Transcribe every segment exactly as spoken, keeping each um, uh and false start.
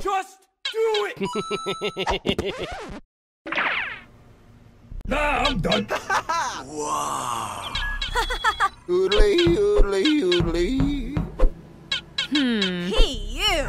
Just do it! Nah, I'm done. Wow. Oodly, oodly, oodly. Hmm. Hey, you.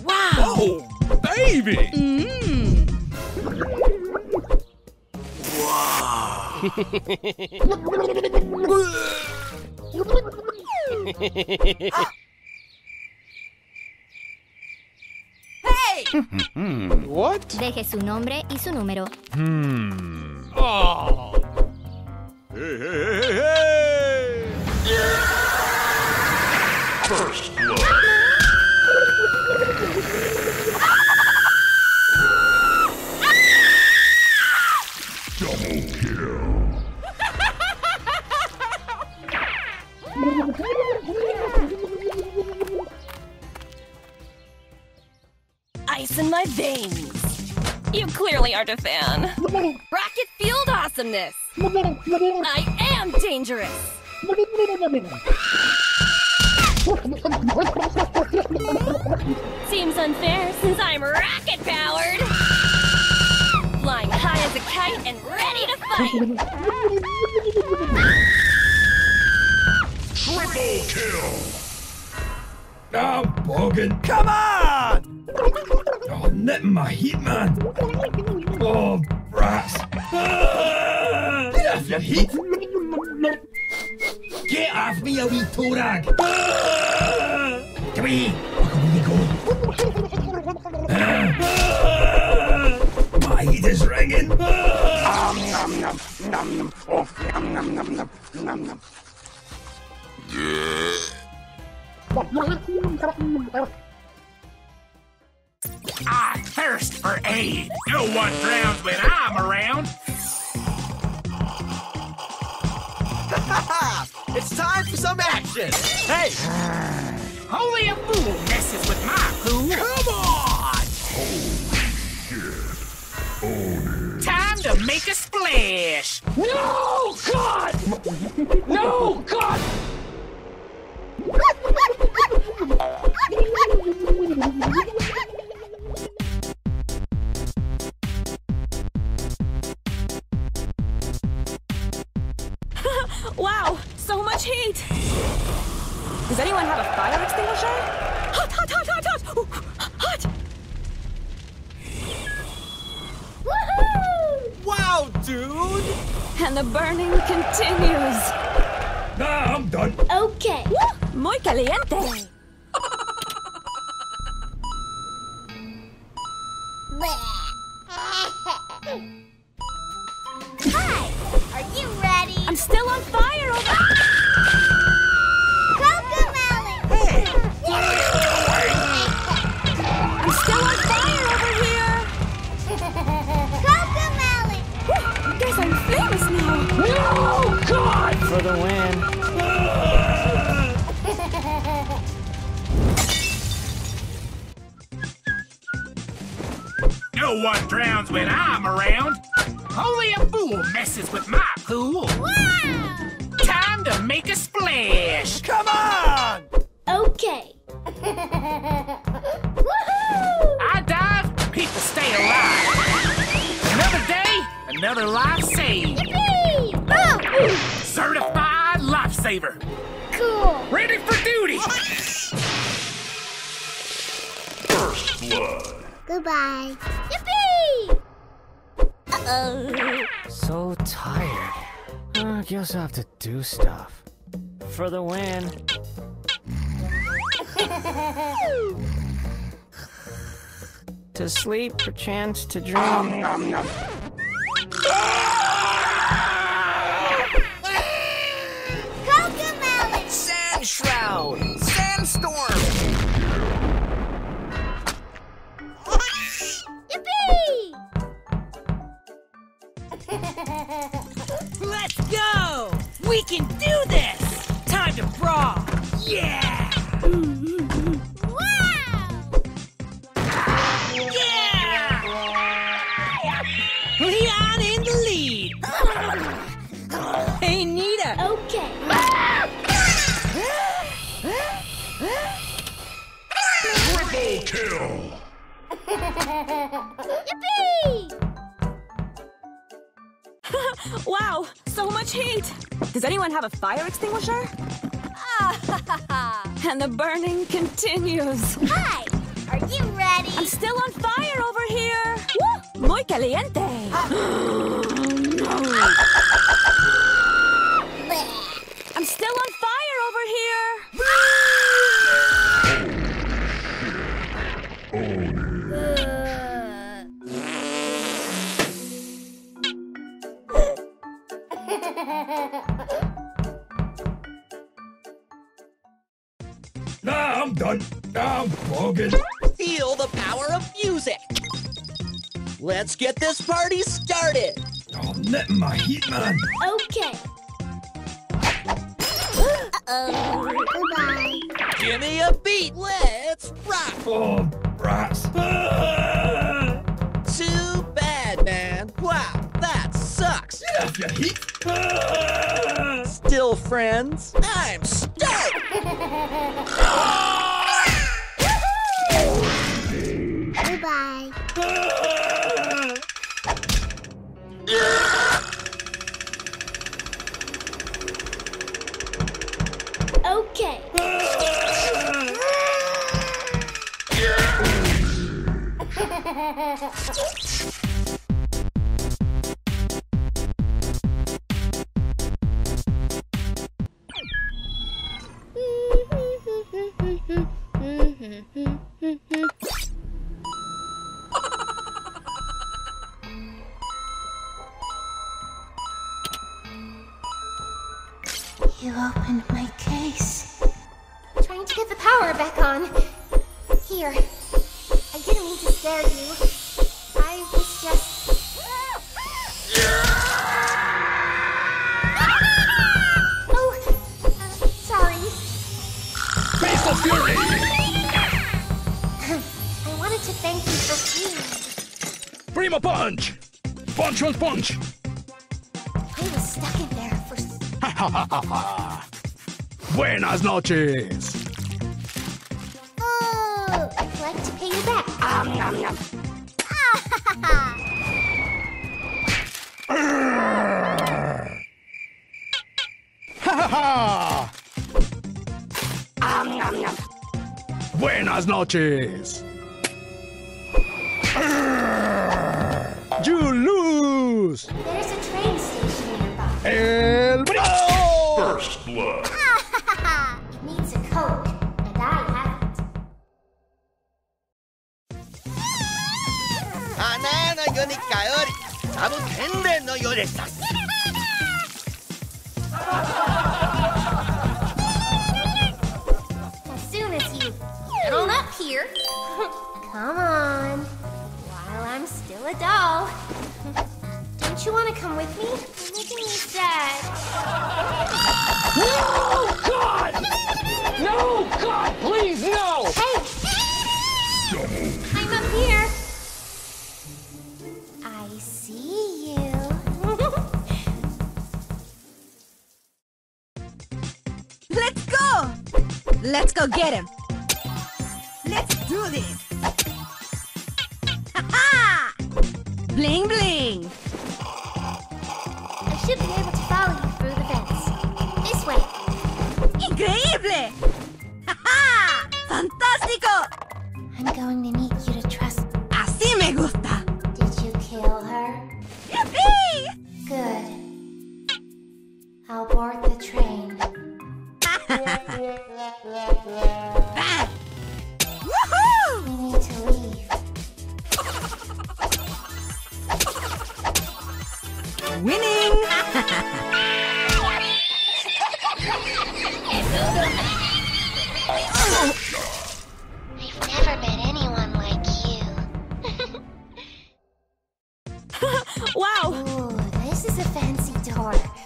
Uh, hello. Wow, baby! Mm. Wow! Hey! What? Deje su nombre y su número. Hmm. Oh. Hey, hey, hey, hey! Yeah! First blood. Double kill. Ice in my veins. You clearly aren't a fan. Rocket field awesomeness! I am dangerous! Seems unfair since I'm rocket-powered! Flying high as a kite and ready to fight! Triple kill! Now, Bogan, come on! Oh, net my heat, man! Oh, brats! Ah, get off your heat! Get off me, a wee toe rag! Ah, come here! Look at me go! Ah, my heat is ringing! Ah. Nom, nom, nom, nom. Oh, nom, nom, nom, nom, nom, nom. Yeah. I thirst for aid. No one drowns when I'm around. It's time for some action. Hey! Only a fool messes with my crew. Come on! Holy shit. Own it. Time to make a splash. No, God! No, God! Wow, so much heat! Does anyone have a fire extinguisher? Hot, hot, hot, hot, hot! Ooh, hot! Woohoo! Wow, dude! And the burning continues. Nah, I'm done. Okay. Woo! Muy caliente. Hi, are you ready? I'm still on fire over Cocomelon! Hey! I'm still on fire over here! Cocomelon! I guess I'm famous now! No! God! For the win! No one drowns when I'm around! Only a fool messes with my pool. Wow! Time to make a splash. Come on! Okay. Woohoo! I dive, people stay alive. Another day, another life saved. Yippee! Boom! Certified lifesaver. Cool. Ready for duty. First blood. Goodbye. Yippee! Uh-oh. So tired. I guess I have to do stuff. For the win. To sleep, perchance to dream. Um, um, um. Cocomelon! Sand shroud! Sand sandstorm! Yippee! Let's go! We can do this! Time to brawl! Yeah! Wow! Yeah! Leon in the lead! Hey, Nita! Okay. Triple kill! Yippee! Wow, so much heat! Does anyone have a fire extinguisher? And the burning continues. Hi, are you ready? I'm still on fire over here. Woo! Muy caliente. I'm still on fire over here. Nah, I'm done. I'm bogus. Feel the power of music. Let's get this party started. I'm letting my heat man. Okay. Uh-oh. Bye-bye. Give me a beat. Let's rock. Oh, brats. Too bad, man. Wow. Sucks. Still friends? I'm stuck. Goodbye. Okay. You opened my case. Trying to get the power back on. Here. I didn't mean to scare you. I was just... Oh, uh, sorry. Crystal Fury! I wanted to thank you for seeing me. Prima punch! Punch on punch! I was stuck in there for... Buenas noches. Oh, I'd like to pay you back. Um, nom, nom. um, nom, nom. Buenas noches. You lose. There's a train station nearby. El Brio. First blood. It needs a coat, and I haven't. Banana yoni kaori, sabu kende no yoresasu. As soon as you get on up here, come on. While I'm still a doll, don't you want to come with me? You're making me sad. No, God! No, God, please, no! Hey! I'm up here. I see you. Let's go! Let's go get him. Let's do this. Ha-ha! Bling, bling. I should be able to follow you through the fence. Increíble! ¡Ja-ja! ¡Fantástico! I'm going to need you to trust me. Así me gusta! Did you kill her? Yippee! Good. I'll board the train. Bam! Woohoo! We need to leave. Winning!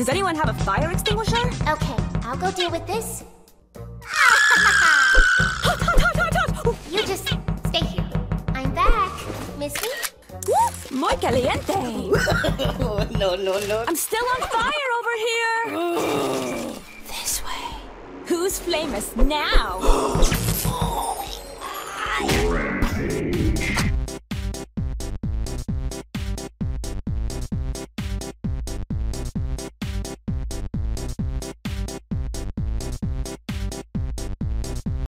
Does anyone have a fire extinguisher? Okay, I'll go deal with this. Hot, hot, hot, hot, hot. You just stay here. I'm back. Miss me? Muy caliente. No, no, no. I'm still on fire over here. This way. Who's famous now?